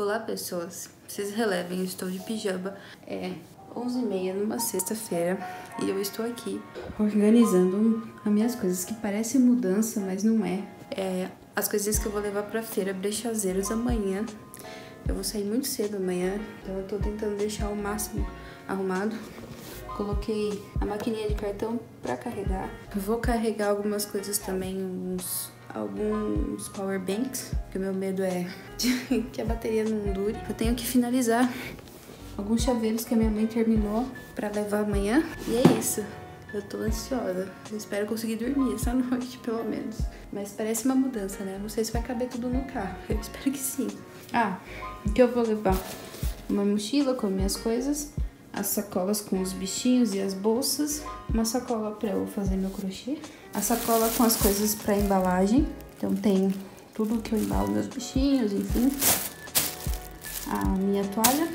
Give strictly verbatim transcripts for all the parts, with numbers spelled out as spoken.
Olá, pessoas. Vocês relevem, eu estou de pijama. É onze e meia numa sexta-feira e eu estou aqui organizando as minhas coisas, que parece mudança, mas não é. É as coisas que eu vou levar pra feira Brechazeiros amanhã. Eu vou sair muito cedo amanhã, então eu tô tentando deixar o máximo arrumado. Coloquei a maquininha de cartão pra carregar. Vou carregar algumas coisas também, uns... alguns power banks, porque o meu medo é que a bateria não dure. Eu tenho que finalizar alguns chaveiros que a minha mãe terminou pra levar amanhã. E é isso. Eu tô ansiosa. Eu espero conseguir dormir essa noite, pelo menos. Mas parece uma mudança, né? Não sei se vai caber tudo no carro. Eu espero que sim. Ah, o que eu vou levar? Uma mochila com minhas coisas, as sacolas com os bichinhos e as bolsas, uma sacola pra eu fazer meu crochê, a sacola com as coisas pra embalagem. Então tem tudo que eu embalo, meus bichinhos, enfim. A minha toalha,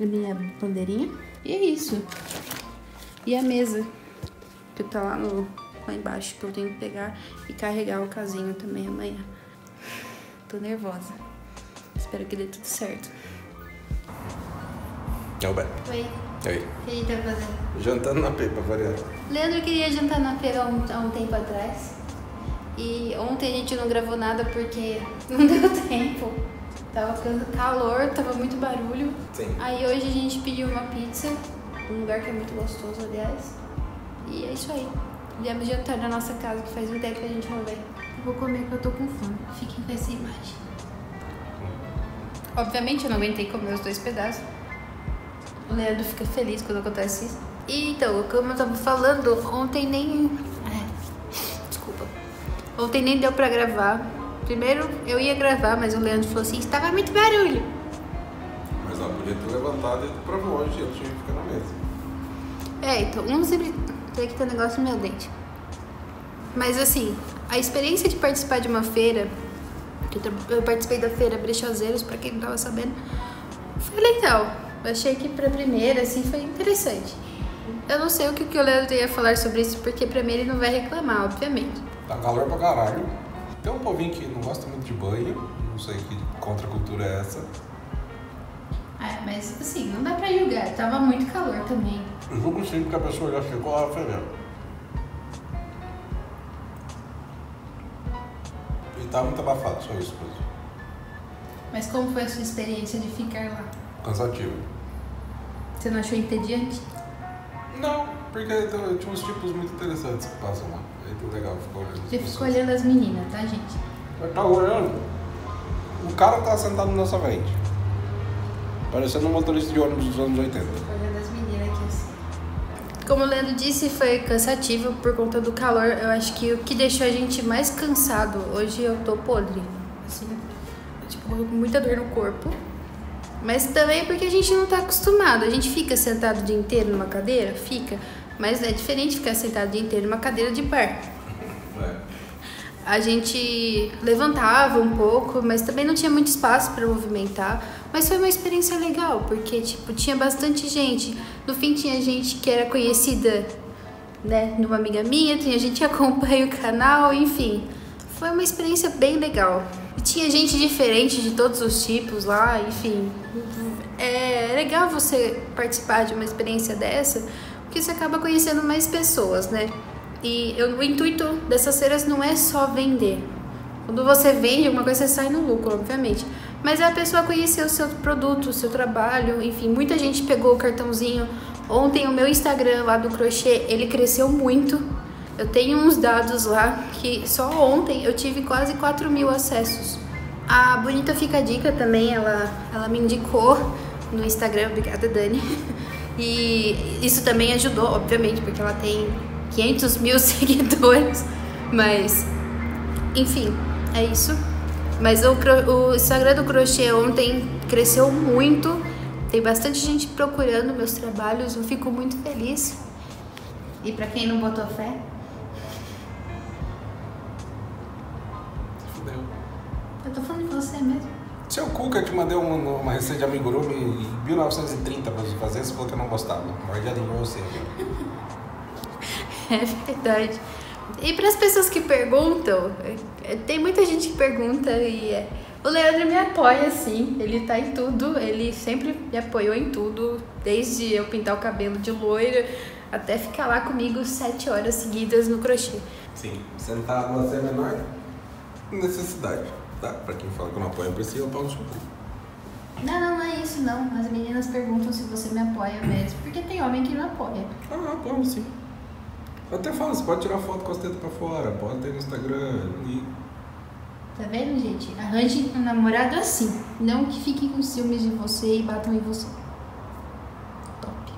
a minha bandeirinha. E é isso. E a mesa, que tá lá, no, lá embaixo, que eu tenho que pegar e carregar o casinho também amanhã. Tô nervosa. Espero que dê tudo certo. Ô, Bé. Oi. Oi. O que ele tá fazendo? Jantando na P, pra variar. Leandro queria jantar na P há um, há um tempo atrás. E ontem a gente não gravou nada porque não deu tempo. Tava ficando calor, tava muito barulho. Sim. Aí hoje a gente pediu uma pizza, um lugar que é muito gostoso, aliás. E é isso aí. Viemos jantar na nossa casa, que faz um tempo que a gente não vê. Vou comer porque eu tô com fome. Fiquem com essa imagem. Obviamente eu não aguentei comer os dois pedaços. O Leandro fica feliz quando acontece isso. E então, como eu tava falando, ontem nem... Desculpa. Ontem nem deu pra gravar. Primeiro eu ia gravar, mas o Leandro falou assim, estava muito barulho. Mas ela podia ter levantado e ido pra longe, eu tinha que ficar na mesa. É, então, um sempre tem que ter negócio no meu dente. Mas assim, a experiência de participar de uma feira, que eu participei da feira Brechazeiros, pra quem não tava sabendo, foi legal. Eu achei que pra primeira, assim, foi interessante. Eu não sei o que, que o Leandro ia falar sobre isso, porque pra mim ele não vai reclamar, obviamente. Tá calor pra caralho. Tem um povinho que não gosta muito de banho, não sei que contracultura é essa. Ah, mas assim, não dá pra julgar, tava muito calor também. Eu julgo sim, porque a pessoa já chegou lá, foi mesmo. E tava muito abafado, só isso mesmo. Mas como foi a sua experiência de ficar lá? Cansativo. Você não achou entediante? Não, porque então, tinha uns tipos muito interessantes que passam lá. Aí tá legal, ficou olhando. Você ficou olhando as meninas, tá, gente? Você tá olhando? O cara tá sentado na nossa frente, parecendo um motorista de ônibus dos anos oitenta. Olhando as meninas aqui assim. Como o Leandro disse, foi cansativo por conta do calor. Eu acho que o que deixou a gente mais cansado, hoje eu tô podre, assim, tipo, com muita dor no corpo. Mas também porque a gente não tá acostumado. A gente fica sentado o dia inteiro numa cadeira? Fica. Mas é diferente ficar sentado o dia inteiro numa cadeira de bar. É. A gente levantava um pouco, mas também não tinha muito espaço pra movimentar. Mas foi uma experiência legal, porque tipo, tinha bastante gente. No fim tinha gente que era conhecida, né, de uma amiga minha, tinha gente que acompanha o canal, enfim. Foi uma experiência bem legal. E tinha gente diferente de todos os tipos lá, enfim. É legal você participar de uma experiência dessa, porque você acaba conhecendo mais pessoas, né? E eu, o intuito dessas feiras não é só vender. Quando você vende alguma coisa, você sai no lucro, obviamente. Mas é a pessoa conhecer o seu produto, o seu trabalho, enfim. Muita gente pegou o cartãozinho. Ontem o meu Instagram lá do crochê, ele cresceu muito. Eu tenho uns dados lá que só ontem eu tive quase quatro mil acessos. A Bonita Fica a Dica também, ela, ela me indicou no Instagram, obrigada Dani. E isso também ajudou, obviamente, porque ela tem quinhentos mil seguidores. Mas, enfim, é isso. Mas o, o Sagrado do Crochê ontem cresceu muito. Tem bastante gente procurando meus trabalhos, eu fico muito feliz. E pra quem não botou fé... Eu tô falando de você mesmo. Seu Cuca que mandou uma, uma receita de amigurumi em mil novecentos e trinta pra você fazer, você falou que eu não gostava. Morde a língua você. É verdade. E pras pessoas que perguntam, tem muita gente que pergunta e é, O Leandro me apoia, sim, ele tá em tudo, ele sempre me apoiou em tudo, desde eu pintar o cabelo de loira até ficar lá comigo sete horas seguidas no crochê. Sim, você não tá com a menor necessidade, tá? Pra quem fala que eu não apoio pra si, eu posso chutar. Não, não, não é isso não, as meninas perguntam se você me apoia mesmo, porque tem homem que não apoia. Ah, eu apoio sim. Eu até falo, você pode tirar foto com as tetas pra fora, pode ter no Instagram e... Tá vendo, gente? Arranje um namorado assim. Não que fiquem com ciúmes de você e batam em você. Top.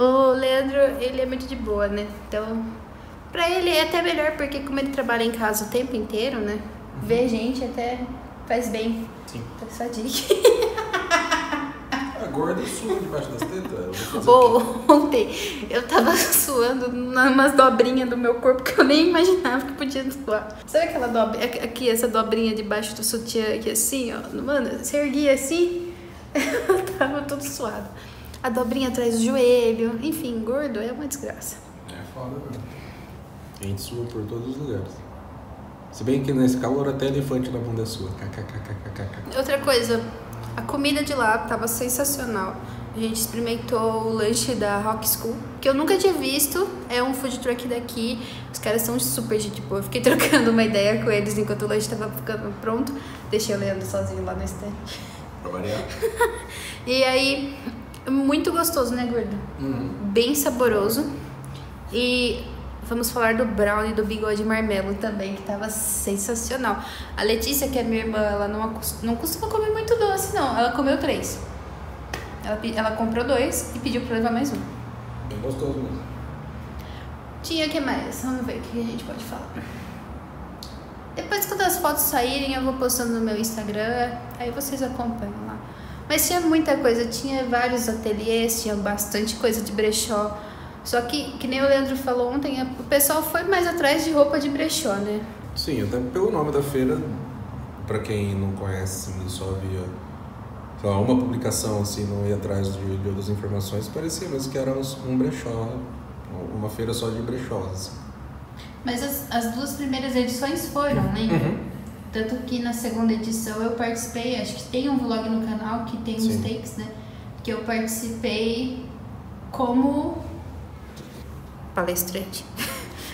O Leandro, ele é muito de boa, né? Então, pra ele é até melhor, porque como ele trabalha em casa o tempo inteiro, né? Ver gente até faz bem. Sim. Tá só dica. A gorda sua debaixo das tetas. Oh, ontem eu tava suando umas dobrinhas do meu corpo que eu nem imaginava que podia suar. Sabe aquela dobrinha, aqui, essa dobrinha debaixo do sutiã aqui assim, ó? Mano, se erguia assim, eu tava todo suado. A dobrinha atrás do joelho, enfim, gordo é uma desgraça. É foda, velho. A gente sua por todos os lugares. Se bem que nesse calor até elefante na bunda é sua. Outra coisa, a comida de lá tava sensacional. A gente experimentou o lanche da Rock School, que eu nunca tinha visto. É um food truck daqui. Os caras são super gente boa. Eu fiquei trocando uma ideia com eles enquanto o lanche tava ficando pronto. Deixei o Leandro sozinho lá no estante. Pra variar. E aí, muito gostoso, né, gordo? Hum. Bem saboroso. E... vamos falar do brownie do bigode marmelo também, que tava sensacional. A Letícia, que é minha irmã, ela não, não costuma comer muito doce, não. Ela comeu três. Ela, ela comprou dois e pediu pra levar mais um. Bem gostoso mesmo. Tinha o que mais? Vamos ver o que a gente pode falar. Depois que todas as fotos saírem, eu vou postando no meu Instagram, aí vocês acompanham lá. Mas tinha muita coisa, tinha vários ateliês, tinha bastante coisa de brechó. Só que, que nem o Leandro falou ontem, o pessoal foi mais atrás de roupa de brechó, né? Sim, até pelo nome da feira, pra quem não conhece, só via só uma publicação, assim, não ia atrás de, de outras informações, parecia mesmo que era um brechó, uma feira só de brechós, assim. Mas as, as duas primeiras edições foram, né? Uhum. Tanto que na segunda edição eu participei, acho que tem um vlog no canal que tem uns takes, né? Que eu participei como... palestrante,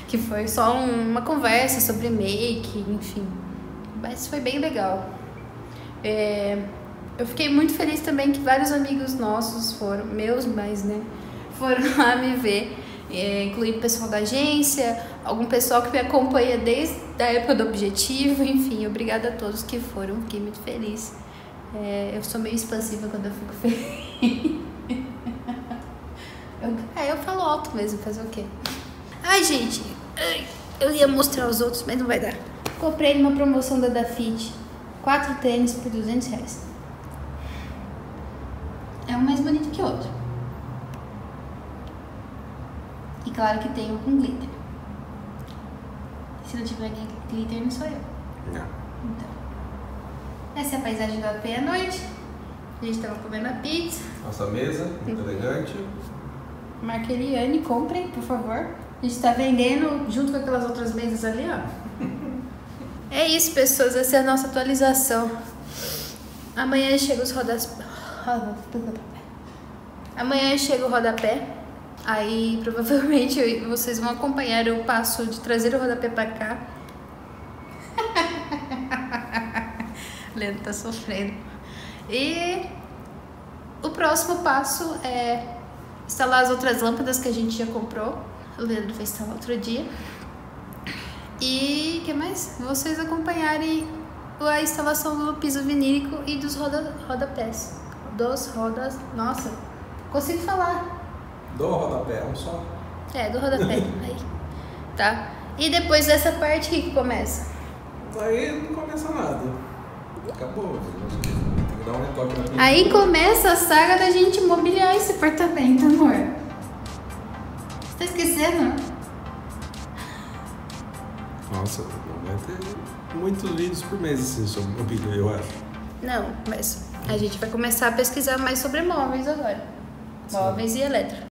que foi só um, uma conversa sobre make, enfim, mas foi bem legal. É, eu fiquei muito feliz também que vários amigos nossos foram, meus mais, né, foram lá me ver, é, incluindo o pessoal da agência, algum pessoal que me acompanha desde a época do Objetivo, enfim, obrigada a todos que foram, fiquei muito feliz. É, eu sou meio expansiva quando eu fico feliz. É, eu falo alto mesmo, fazer o quê? Ai, gente, eu ia mostrar os outros, mas não vai dar. Comprei numa promoção da Dafite, quatro tênis por duzentos reais. É um mais bonito que o outro. E claro que tem um com glitter. Se não tiver glitter, não sou eu. Não. Então, essa é a paisagem do A P à noite. A gente tava comendo a pizza. Nossa mesa, muito uhum. elegante. Marqueliane, comprem, por favor. A gente tá vendendo junto com aquelas outras mesas ali, ó. É isso, pessoas. Essa é a nossa atualização. Amanhã chega os rodas... Amanhã chega o rodapé. Aí, provavelmente, vocês vão acompanhar o passo de trazer o rodapé pra cá. Leandro tá sofrendo. E... o próximo passo é... instalar as outras lâmpadas que a gente já comprou. O Leandro vai instalar outro dia. E o que mais? Vocês acompanharem a instalação do piso vinílico e dos roda, rodapés. Dos rodas... Nossa, consigo falar. Do rodapé, um só. É, do rodapé. Aí. Tá. E depois dessa parte, o que, que começa? Aí não começa nada. Acabou. Aí começa a saga da gente mobiliar esse apartamento, amor. Você tá esquecendo? Nossa, vai ter muitos vídeos por mês assim sobre mobília, eu acho. Não, mas a gente vai começar a pesquisar mais sobre móveis agora. Móveis Sim. e eletro.